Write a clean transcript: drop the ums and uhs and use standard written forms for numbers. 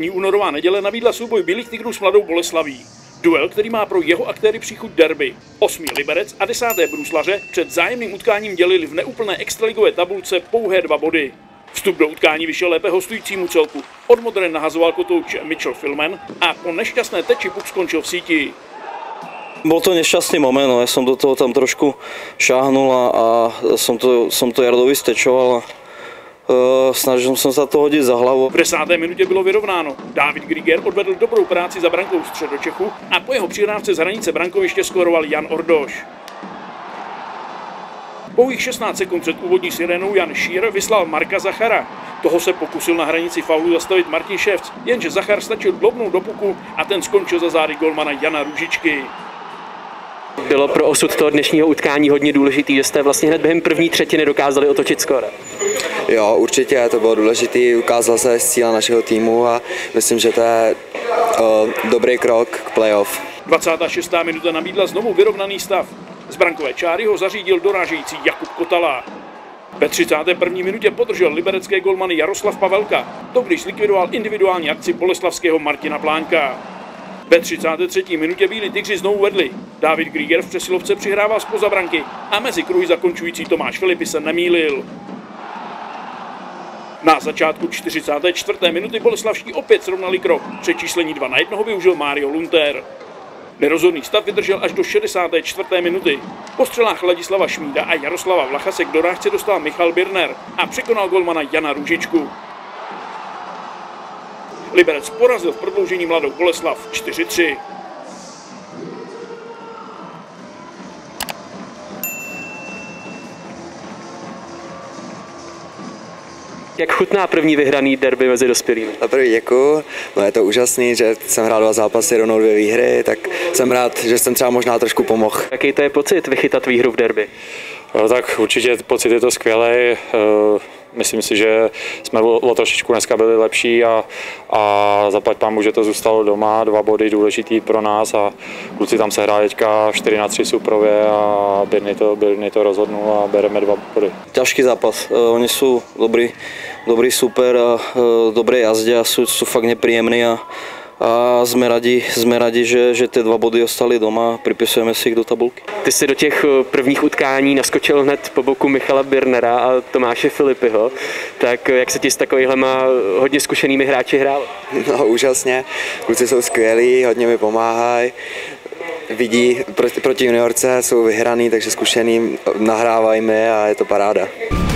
První únorová neděle nabídla souboj Bílých Tygrů s Mladou Boleslaví. Duel, který má pro jeho aktéry příchuť derby. 8. Liberec a 10. Bruslaře před vzájemným utkáním dělili v neúplné extraligové tabulce pouhé 2 body. Vstup do utkání vyšel lépe hostujícímu celku. Od modré nahazoval kotouč Mitchell Filmen a po nešťastné teči puk skončil v síti. Byl to nešťastný moment, no. Já jsem do toho tam trošku šáhnul a jsem to Jardovi stečoval. Snažil jsem se to hodit za hlavu. V 10. minutě bylo vyrovnáno. David Griger odvedl dobrou práci za brankou středočechu a po jeho přihrávce z hranice brankoviště skoroval Jan Ordoš. Pouhých 16 sekund před úvodní sirénou Jan Šír vyslal Marka Zachara. Toho se pokusil na hranici faulu zastavit Martin Ševc, jenže Zachar stačil dlobnout do puku a ten skončil za zády golmana Jana Růžičky. Bylo pro osud toho dnešního utkání hodně důležitý, že jste vlastně hned během první třetiny dokázali otočit skóre. Jo, určitě, to bylo důležité, ukázala se síla našeho týmu a myslím, že to je dobrý krok k playoff. 26. minuta nabídla znovu vyrovnaný stav. Z brankové čáry ho zařídil dorážející Jakub Kotala. Ve 31. minutě podržel liberecké golmany Jaroslav Pavelka, to když zlikvidoval individuální akci boleslavského Martina Plánka. Ve 33. minutě Bílí Tygři znovu vedli. David Griger v přesilovce přihrával spoza branky a mezi kruhy zakončující Tomáš Filip se nemýlil. Na začátku 44. minuty boleslavští opět srovnali krok. Přečíslení 2:1 využil Mário Lunter. Nerozhodný stav vydržel až do 64. minuty. Po střelách Ladislava Šmída a Jaroslava Vlachasek do rážce dostal Michal Birner a překonal golmana Jana Růžičku. Liberec porazil v prodloužení Mladou Boleslav 4:3. Jak chutná první vyhraný derby mezi dospělými? Za první děkuji, no je to úžasný, že jsem hrál 2 zápasy, rovnou 2 výhry, tak jsem rád, že jsem třeba možná trošku pomohl. Jaký to je pocit vychytat výhru v derby? No tak určitě pocit je to skvělý. Myslím si, že jsme o trošičku dneska byli lepší a zaplať pánbůh, že to zůstalo doma, 2 body důležitý pro nás a kluci tam se hráli teďka 4:3 suprově a Birny to rozhodnul a bereme 2 body. Těžký zápas, oni jsou dobrý super a dobré jazdě a jsou fakt nepříjemný a jsme radi, že ty 2 body ostaly doma, připisujeme si jich do tabulky. Ty jsi do těch prvních utkání naskočil hned po boku Michala Birnera a Tomáše Filipiho, tak jak se ti s takovýhlema hodně zkušenými hráči hrál? No úžasně, kluci jsou skvělí, hodně mi pomáhají, vidí proti juniorce, jsou vyhraný, takže zkušený, nahrávají mi a je to paráda.